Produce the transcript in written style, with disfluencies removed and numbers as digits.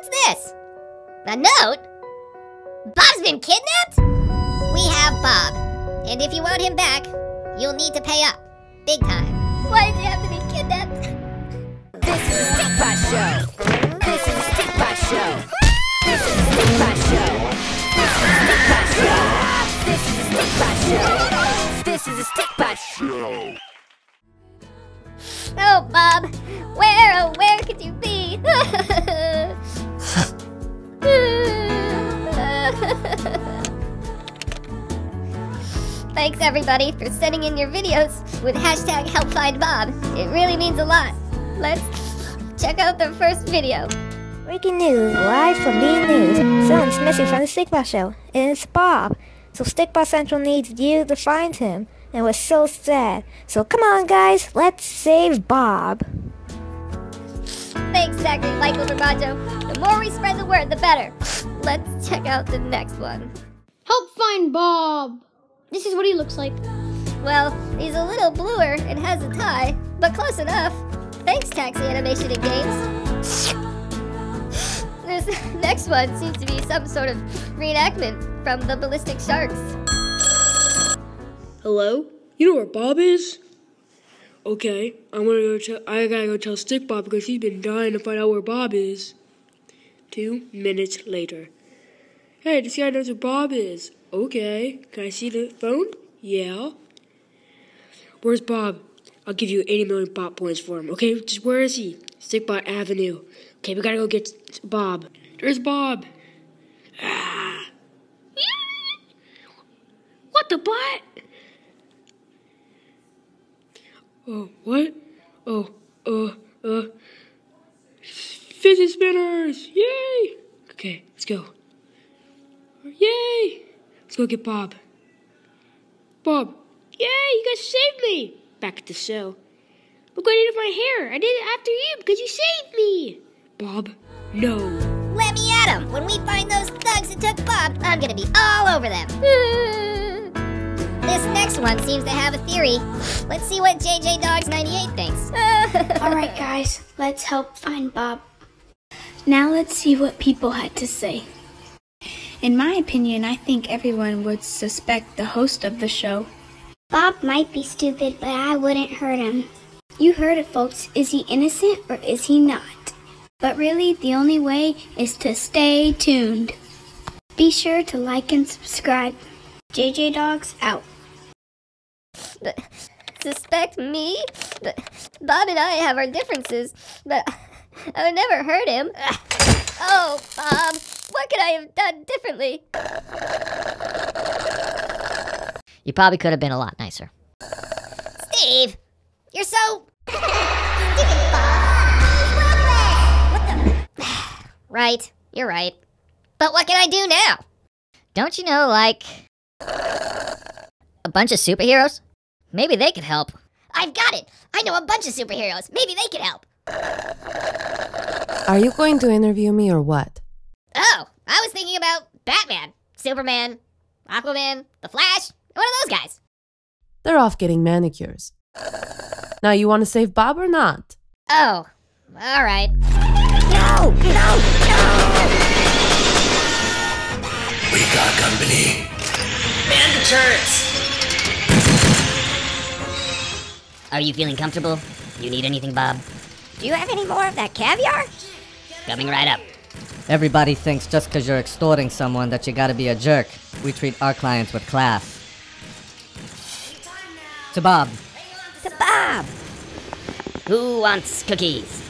What's this? A note? Bob's been kidnapped? We have Bob. And if you want him back, you'll need to pay up. Big time. Why did you have to be kidnapped? This is the Stikbot Show. This is the Stikbot Show. This is the Stikbot Show. This is the Stikbot Show. This is the Stikbot Show. This is the Stikbot Show. Oh, Bob. Where, oh, where could you be? Thanks everybody for sending in your videos with #HelpFindBob. It really means a lot. Let's check out the first video. Breaking news, live from the news. Someone's missing from the Stikbot Show, and it's Bob. So Stikbot Central needs you to find him, and we're so sad. So come on guys, let's save Bob. Thanks, Zachary, Michael, Rabajo. The more we spread the word, the better. Let's check out the next one. Help find Bob. This is what he looks like. Well, he's a little bluer and has a tie, but close enough. Thanks, Taxi Animation and Games. This next one seems to be some sort of reenactment from the Ballistic Sharks. Hello? You know where Bob is? Okay, I gotta go tell Stikbot because he's been dying to find out where Bob is. 2 minutes later. Hey, this guy knows where Bob is. Okay, can I see the phone? Yeah. Where's Bob? I'll give you 80 million bot points for him. Okay, just where is he? Stikbot Avenue. Okay, we gotta go get Bob. There's Bob. Ah. What the butt? Oh, what? Oh, fidget spinners! Yay! Okay, let's go. Yay! Let's go get Bob. Bob! Yay! You guys saved me! Back at the show. Look what I did with my hair! I did it after you because you saved me! Bob, no. Let me at him! When we find those thugs that took Bob, I'm gonna be all over them! This next one seems to have a theory. Let's see what JJDogs98 thinks. Alright guys, let's help find Bob. Now let's see what people had to say. In my opinion, I think everyone would suspect the host of the show. Bob might be stupid, but I wouldn't hurt him. You heard it folks, is he innocent or is he not? But really, the only way is to stay tuned. Be sure to like and subscribe. JJDogs out. But suspect me? But Bob and I have our differences, but I would never hurt him. Oh, Bob, what could I have done differently? You probably could have been a lot nicer. Steve, you're so... What the... Right, you're right. But what can I do now? Don't you know, like... a bunch of superheroes? Maybe they could help. I've got it! I know a bunch of superheroes! Maybe they could help! Are you going to interview me or what? Oh, I was thinking about Batman, Superman, Aquaman, The Flash, one of those guys. They're off getting manicures. Now you want to save Bob or not? Oh, alright. No! No! No! We got company. Man the turrets! Are you feeling comfortable? You need anything, Bob? Do you have any more of that caviar? Coming right up. Everybody thinks just because you're extorting someone that you gotta be a jerk. We treat our clients with class. To Bob. To Bob! Who wants cookies?